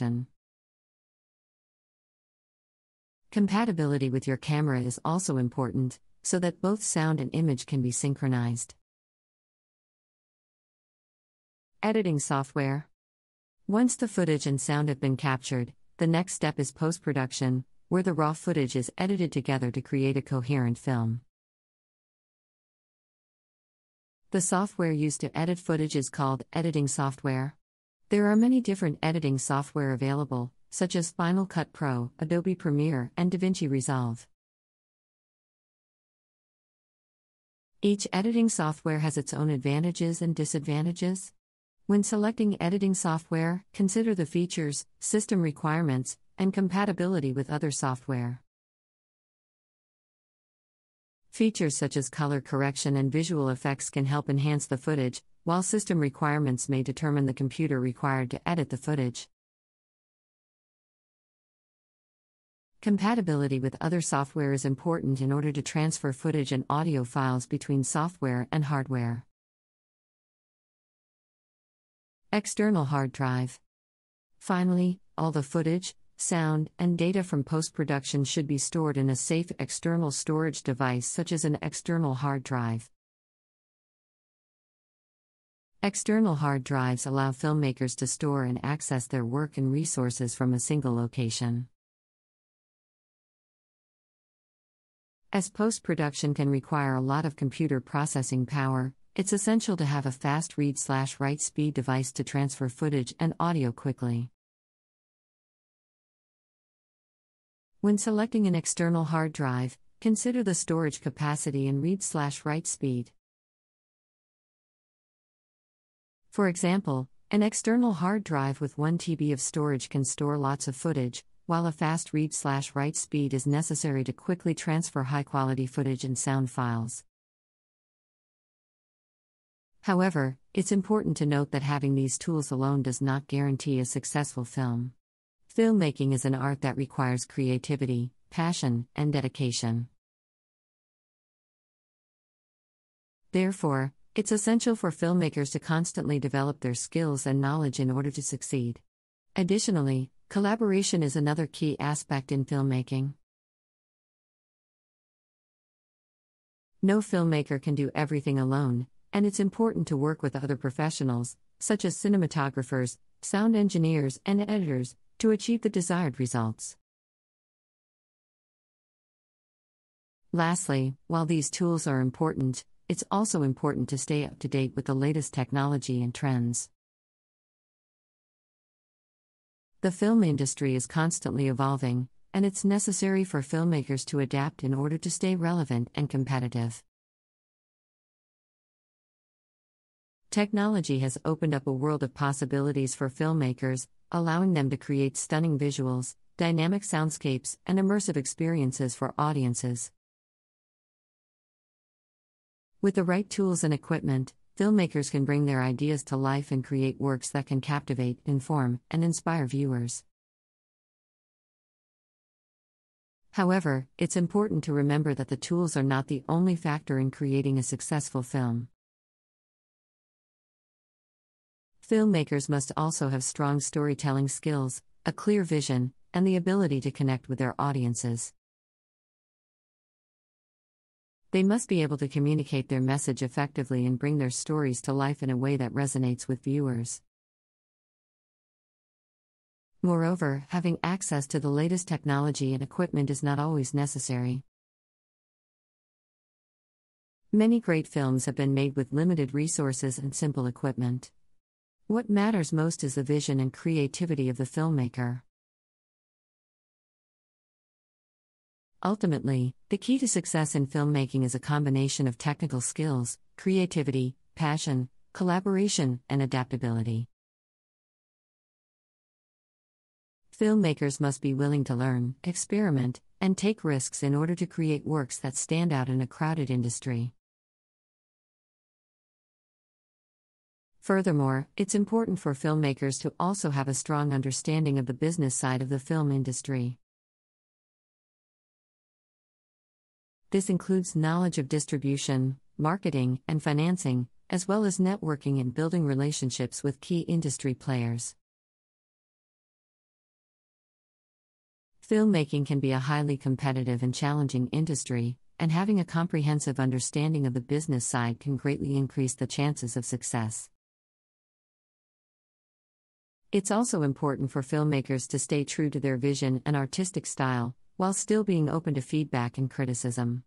option. Compatibility with your camera is also important, so that both sound and image can be synchronized. Editing software. Once the footage and sound have been captured, the next step is post-production, where the raw footage is edited together to create a coherent film. The software used to edit footage is called editing software. There are many different editing software available, such as Final Cut Pro, Adobe Premiere, and DaVinci Resolve. Each editing software has its own advantages and disadvantages. When selecting editing software, consider the features, system requirements, and compatibility with other software. Features such as color correction and visual effects can help enhance the footage, while system requirements may determine the computer required to edit the footage. Compatibility with other software is important in order to transfer footage and audio files between software and hardware. External hard drive. Finally, all the footage, sound, and data from post-production should be stored in a safe external storage device such as an external hard drive. External hard drives allow filmmakers to store and access their work and resources from a single location. As post-production can require a lot of computer processing power, it's essential to have a fast read/write speed device to transfer footage and audio quickly. When selecting an external hard drive, consider the storage capacity and read/write speed. For example, an external hard drive with 1 TB of storage can store lots of footage, while a fast read/write speed is necessary to quickly transfer high-quality footage and sound files. However, it's important to note that having these tools alone does not guarantee a successful film. Filmmaking is an art that requires creativity, passion, and dedication. Therefore, it's essential for filmmakers to constantly develop their skills and knowledge in order to succeed. Additionally, collaboration is another key aspect in filmmaking. No filmmaker can do everything alone, and it's important to work with other professionals, such as cinematographers, sound engineers, and editors, to achieve the desired results. Lastly, while these tools are important, it's also important to stay up to date with the latest technology and trends. The film industry is constantly evolving, and it's necessary for filmmakers to adapt in order to stay relevant and competitive. Technology has opened up a world of possibilities for filmmakers, allowing them to create stunning visuals, dynamic soundscapes, and immersive experiences for audiences. With the right tools and equipment, filmmakers can bring their ideas to life and create works that can captivate, inform, and inspire viewers. However, it's important to remember that the tools are not the only factor in creating a successful film. Filmmakers must also have strong storytelling skills, a clear vision, and the ability to connect with their audiences. They must be able to communicate their message effectively and bring their stories to life in a way that resonates with viewers. Moreover, having access to the latest technology and equipment is not always necessary. Many great films have been made with limited resources and simple equipment. What matters most is the vision and creativity of the filmmaker. Ultimately, the key to success in filmmaking is a combination of technical skills, creativity, passion, collaboration, and adaptability. Filmmakers must be willing to learn, experiment, and take risks in order to create works that stand out in a crowded industry. Furthermore, it's important for filmmakers to also have a strong understanding of the business side of the film industry. This includes knowledge of distribution, marketing, and financing, as well as networking and building relationships with key industry players. Filmmaking can be a highly competitive and challenging industry, and having a comprehensive understanding of the business side can greatly increase the chances of success. It's also important for filmmakers to stay true to their vision and artistic style, while still being open to feedback and criticism.